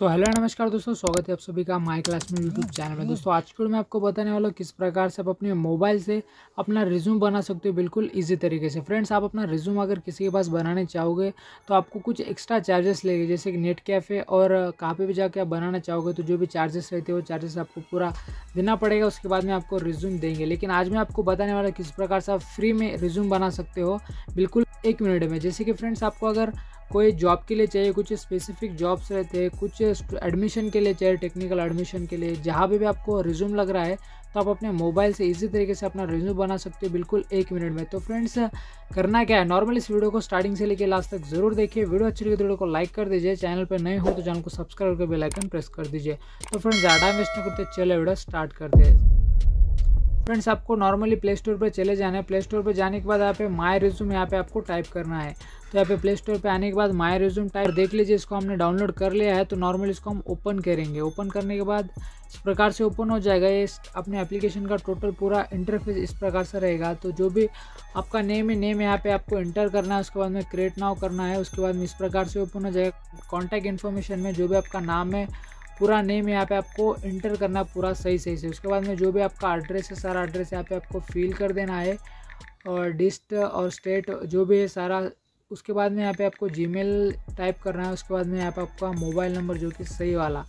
So hello नमस्कार दोस्तों, स्वागत है आप सभी का माय क्लासमेट यूट्यूब चैनल में। दोस्तों आज के वीडियो में आपको बताने वाला हूँ किस प्रकार से आप अपने मोबाइल से अपना रिज्यूम बना सकते हो बिल्कुल इजी तरीके से। फ्रेंड्स, आप अपना रिज्यूम अगर किसी के पास बनाने चाहोगे तो आपको कुछ एक्स्ट्रा चार्जेस लगेंगे, जैसे कि नेट कैफ़े और कहाँ पर भी जाके आप बनाना चाहोगे तो जो भी चार्जेस रहते हैं वो चार्जेस आपको पूरा देना पड़ेगा, उसके बाद में आपको रिज्यूम देंगे। लेकिन आज मैं आपको बताने वाला किस प्रकार से आप फ्री में रिज्यूम बना सकते हो बिल्कुल एक मिनट में। जैसे कि फ्रेंड्स, आपको अगर कोई जॉब के लिए चाहिए, कुछ स्पेसिफिक जॉब्स रहते हैं, कुछ एडमिशन के लिए चाहिए, टेक्निकल एडमिशन के लिए, जहाँ भी आपको रिज्यूम लग रहा है तो आप अपने मोबाइल से इजी तरीके से अपना रिज्यूम बना सकते हो बिल्कुल एक मिनट में। तो फ्रेंड्स, करना क्या है, नॉर्मल इस वीडियो को स्टार्टिंग से लेकर लास्ट तक जरूर देखिए। वीडियो अच्छी लगी तो वीडियो को लाइक कर दीजिए, चैनल पर नए हो तो चैनल को सब्सक्राइब करके बेल आइकन प्रेस कर दीजिए। तो फ्रेंड्स, ज़्यादा वेस्ट नहीं करते, चले वीडियो स्टार्ट करते हैं। फ्रेंड्स, आपको नॉर्मली प्ले स्टोर पर चले जाना है। प्ले स्टोर पर जाने के बाद यहाँ पे माय रिज्यूम यहाँ पे आपको टाइप करना है। तो यहाँ पे प्ले स्टोर पे आने के बाद माय रिज्यूम टाइप देख लीजिए, इसको हमने डाउनलोड कर लिया है। तो नॉर्मली इसको हम ओपन करेंगे। ओपन करने के बाद इस प्रकार से ओपन हो जाएगा ये, अपने एप्लीकेशन का टोटल पूरा इंटरफेस इस प्रकार से रहेगा। तो जो भी आपका नेम है, नेम यहाँ पे आपको एंटर करना है, उसके बाद में क्रिएट नाउ करना है, उसके बाद में इस प्रकार से ओपन हो जाएगा। कॉन्टैक्ट इन्फॉर्मेशन में जो भी आपका नाम है, पूरा नेम यहाँ पे आपको इंटर करना है पूरा सही से। उसके बाद में जो भी आपका एड्रेस है, सारा एड्रेस यहाँ पे आपको फिल कर देना है, और डिस्ट्रिक्ट और स्टेट जो भी है सारा। उसके बाद में यहाँ पे आपको जीमेल टाइप करना है, उसके बाद में यहाँ पे आपका मोबाइल नंबर जो कि सही वाला।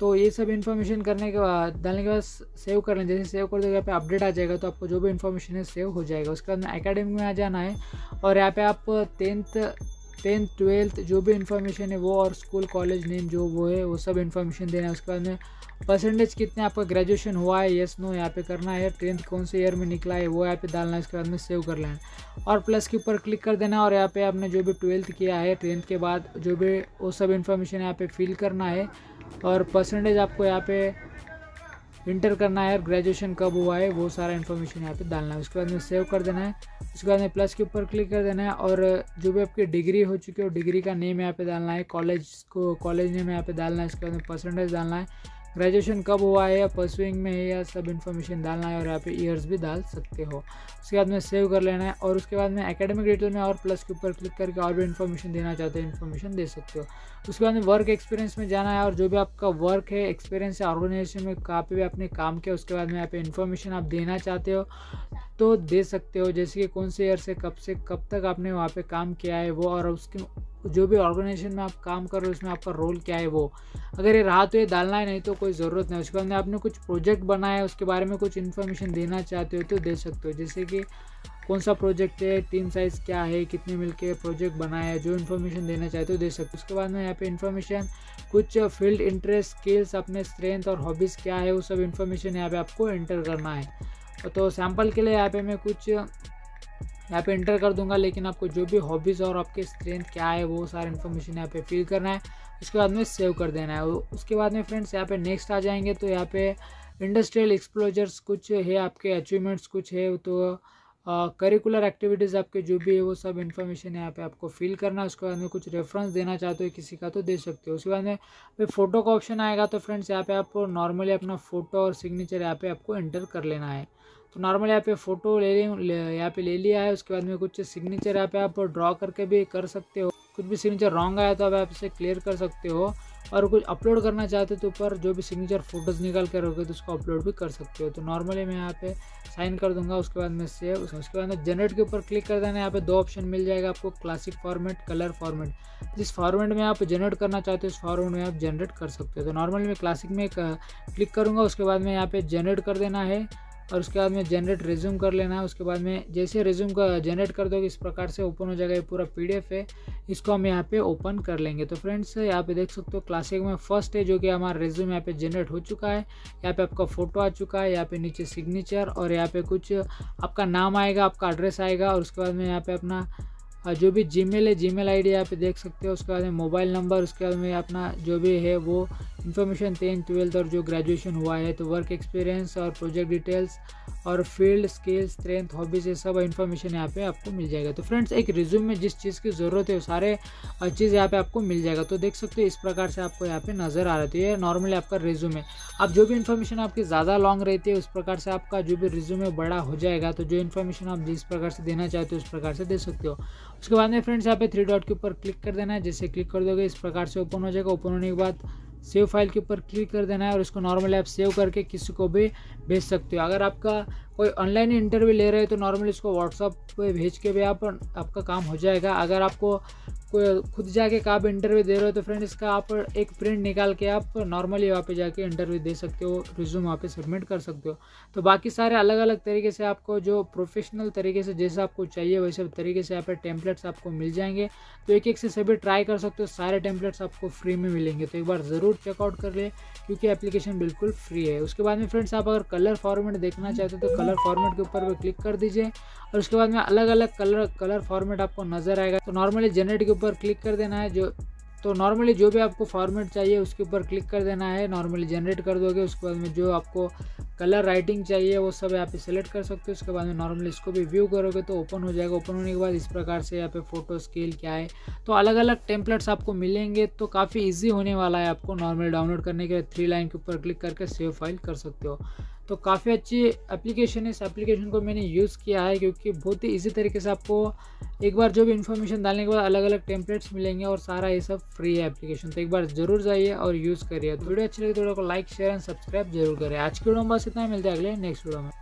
तो ये सब इन्फॉर्मेशन करने के बाद डालने के बाद सेव कर लें। जैसे सेव कर दोगे यहाँ पे अपडेट आ जाएगा, तो आपको जो भी इन्फॉर्मेशन है सेव हो जाएगा। उसके बाद में एकेडमिक में आ जाना है, और यहाँ पर आप टेंथ ट्वेल्थ जो भी इन्फॉर्मेशन है वो, और स्कूल कॉलेज नेम जो वो है वो सब इन्फॉर्मेशन देना है। उसके बाद में परसेंटेज कितने आपका ग्रेजुएशन हुआ है, येस नो यहाँ पे करना है, टेंथ कौन से ईयर में निकला है वो यहाँ पे डालना है। उसके बाद में सेव कर लेना है और प्लस के ऊपर क्लिक कर देना है, और यहाँ पे आपने जो भी ट्वेल्थ किया है, टेंथ के बाद जो भी वो सब इन्फॉर्मेशन यहाँ पर फिल करना है, और परसेंटेज आपको यहाँ पर इंटर करना है, और ग्रेजुएशन कब हुआ है वो सारा इन्फॉर्मेशन यहाँ पे डालना है। उसके बाद में सेव कर देना है, उसके बाद में प्लस के ऊपर क्लिक कर देना है, और जो भी आपकी डिग्री हो चुकी है डिग्री का नेम यहाँ पे डालना है, कॉलेज को कॉलेज नेम यहाँ पे डालना है, उसके बाद में परसेंटेज डालना है, ग्रेजुएशन कब हुआ है या परसुइंग में है या सब इन्फॉर्मेशन डालना है, और यहाँ पे ईयर्स भी डाल सकते हो। उसके बाद में सेव कर लेना है, और उसके बाद में एकेडमिक डिटेल में और प्लस के ऊपर क्लिक करके और भी इन्फॉर्मेशन देना चाहते हो इन्फॉर्मेशन दे सकते हो। उसके बाद में वर्क एक्सपीरियंस में जाना है, और जो भी आपका वर्क है, एक्सपीरियंस है, ऑर्गेनाइजेशन में कहाँ पर भी आपने काम किया, उसके बाद में यहाँ पे इन्फॉर्मेशन आप देना चाहते हो तो दे सकते हो, जैसे कि कौन से ईयर से कब तक आपने वहाँ पे काम किया है वो, और उसके जो भी ऑर्गेनाइजेशन में आप काम कर रहे हो उसमें आपका रोल क्या है वो। अगर ये रहा तो ये डालना है, नहीं तो कोई ज़रूरत नहीं। उसके बाद में आपने कुछ प्रोजेक्ट बनाया है, उसके बारे में कुछ इन्फॉर्मेशन देना चाहते हो तो दे सकते हो, जैसे कि कौन सा प्रोजेक्ट है, टीम साइज़ क्या है, कितने मिलके प्रोजेक्ट बनाया है, जो इन्फॉर्मेशन देना चाहते हो दे सकते हो। उसके बाद में यहाँ पे इन्फॉर्मेशन कुछ फील्ड, इंटरेस्ट, स्किल्स, अपने स्ट्रेंथ और हॉबीज़ क्या है वो सब इन्फॉर्मेशन यहाँ पर आपको एंटर करना है। तो सैम्पल के लिए यहाँ पे मैं कुछ यहाँ पे इंटर कर दूंगा, लेकिन आपको जो भी हॉबीज़ और आपके स्ट्रेंथ क्या है वो सारा इन्फॉर्मेशन यहाँ पे फिल करना है। उसके बाद में सेव कर देना है। उसके बाद में फ्रेंड्स यहाँ पे नेक्स्ट आ जाएंगे, तो यहाँ पे इंडस्ट्रियल एक्सप्लोजर्स कुछ है, आपके अचीवमेंट्स कुछ है, तो करिकुलर एक्टिविटीज़ आपके जो भी है वो सब इन्फॉर्मेशन यहाँ पे आपको फिल करना है। उसके बाद में कुछ रेफरेंस देना चाहते हो किसी का तो दे सकते हो। उसके बाद में फ़ोटो का ऑप्शन आएगा, तो फ्रेंड्स यहाँ पे आपको नॉर्मली अपना फ़ोटो और सिग्नेचर यहाँ पे आपको एंटर कर लेना है। तो नॉर्मल यहाँ पे फ़ोटो ले लिया है, उसके बाद में कुछ सिग्नेचर यहाँ पे आप ड्रॉ करके भी कर सकते हो, कुछ भी सिग्नेचर रॉन्ग आया तो आप इसे क्लियर कर सकते हो, और कुछ अपलोड करना चाहते हो तो ऊपर जो भी सिग्नेचर फोटोज़ निकाल कर रखोगे तो उसको अपलोड भी कर सकते हो। तो नॉर्मली मैं यहाँ पे साइन कर दूंगा, उसके बाद में सेव, उसके बाद में जनरेट के ऊपर क्लिक कर देना। यहाँ पे दो ऑप्शन मिल जाएगा आपको, क्लासिक फॉर्मेट, कलर फॉर्मेट। जिस फॉर्मेट में आप जनरेट करना चाहते हो उस फॉर्मेट में आप जनरेट कर सकते हो। तो नॉर्मली मैं क्लासिक में क्लिक करूँगा, उसके बाद में यहाँ पर जनरेट कर देना है, और उसके बाद में जनरेट रिज्यूम कर लेना है। उसके बाद में जैसे रिज्यूम का जनरेट कर दोगे इस प्रकार से ओपन हो जाएगा, ये पूरा PDF है, इसको हम यहाँ पे ओपन कर लेंगे। तो फ्रेंड्स यहाँ पे देख सकते हो क्लासिक में फर्स्ट है जो कि हमारा रिज्यूम यहाँ पे जनरेट हो चुका है। यहाँ पे आपका फ़ोटो आ चुका है, यहाँ पे नीचे सिग्नेचर, और यहाँ पे कुछ आपका नाम आएगा, आपका एड्रेस आएगा, और उसके बाद में यहाँ पे अपना जो भी जीमेल है, Gmail ID यहाँ पे देख सकते हो। उसके बाद में मोबाइल नंबर, उसके बाद में अपना जो भी है वो इन्फॉर्मेशन, 10th 12th और जो ग्रेजुएशन हुआ है, तो वर्क एक्सपीरियंस और प्रोजेक्ट डिटेल्स और फील्ड, स्किल्स, स्ट्रेंथ, हॉबीज़, ये सब इन्फॉर्मेशन यहाँ पे आपको मिल जाएगा। तो फ्रेंड्स एक रिज्यूम में जिस चीज़ की ज़रूरत है वो सारे चीज़ यहाँ पे आपको मिल जाएगा। तो देख सकते हो इस प्रकार से आपको यहाँ पे नज़र आ रहा है। ये नॉर्मली आपका रिज्यूम है। अब जो भी इन्फॉर्मेशन आपकी ज़्यादा लॉन्ग रहती है उस प्रकार से आपका जो भी रिज्यूम है बड़ा हो जाएगा। तो जो इन्फॉर्मेशन आप जिस प्रकार से देना चाहते हो उस प्रकार से दे सकते हो। उसके बाद में फ्रेंड्स यहाँ पे 3 डॉट के ऊपर क्लिक कर देना है। जैसे क्लिक कर दोगे इस प्रकार से ओपन हो जाएगा। ओपन होने के बाद सेव फाइल के ऊपर क्लिक कर देना है और इसको नॉर्मल ऐप सेव करके किसी को भी भेज सकते हो। अगर आपका कोई ऑनलाइन इंटरव्यू ले रहे हो तो नॉर्मली इसको व्हाट्सअप पे भेज के भी आपका काम हो जाएगा। अगर आपको कोई खुद जाके आप इंटरव्यू दे रहे हो तो फ्रेंड इसका आप एक प्रिंट निकाल के आप नॉर्मली वहाँ पे जाके इंटरव्यू दे सकते हो, रिज्यूम वहाँ पे सबमिट कर सकते हो। तो बाकी सारे अलग अलग तरीके से आपको जो प्रोफेशनल तरीके से जैसा आपको चाहिए वैसे तरीके से यहाँ पे टेम्पलेट्स आपको मिल जाएंगे, तो एक एक से सभी ट्राई कर सकते हो। सारे टेम्पलेट्स आपको फ्री में मिलेंगे तो एक बार ज़रूर चेकआउट कर ले क्योंकि एप्लीकेशन बिल्कुल फ्री है। उसके बाद में फ्रेंड्स आप अगर कलर फॉर्मेट देखना चाहते हो तो कलर फॉर्मेट के ऊपर भी क्लिक कर दीजिए और उसके बाद में अलग अलग कलर फॉर्मेट आपको नजर आएगा। तो नॉर्मली जनरेट के ऊपर क्लिक कर देना है, नॉर्मली जो भी आपको फॉर्मेट चाहिए उसके ऊपर क्लिक कर देना है, नॉर्मली जनरेट कर दोगे। उसके बाद में जो आपको कलर राइटिंग चाहिए वो सब यहाँ पे सेलेक्ट कर सकते हो। उसके बाद में नॉर्मली इसको भी व्यू करोगे तो ओपन हो जाएगा। ओपन होने के बाद इस प्रकार से यहाँ पे फोटो स्केल क्या है तो अलग अलग टेम्पलेट्स आपको मिलेंगे। तो काफ़ी ईजी होने वाला है आपको नॉर्मली डाउनलोड करने के लिए। 3 लाइन के ऊपर क्लिक करके सेव फाइल कर सकते हो। तो काफ़ी अच्छी एप्लीकेशन है, इस एप्लीकेशन को मैंने यूज़ किया है क्योंकि बहुत ही इजी तरीके से आपको एक बार जो भी इन्फॉर्मेशन डालने के बाद अलग अलग टेम्पलेट्स मिलेंगे और सारा ये सब फ्री है एप्लीकेशन। तो एक बार जरूर जाइए और यूज़ करिए। तो वीडियो अच्छी लगी तो वीडियो को लाइक शेयर एंड सब्सक्राइब जरूर करें। आज के वीडियो में बस इतना ही, मिलते हैं अगले नेक्स्ट वीडियो में।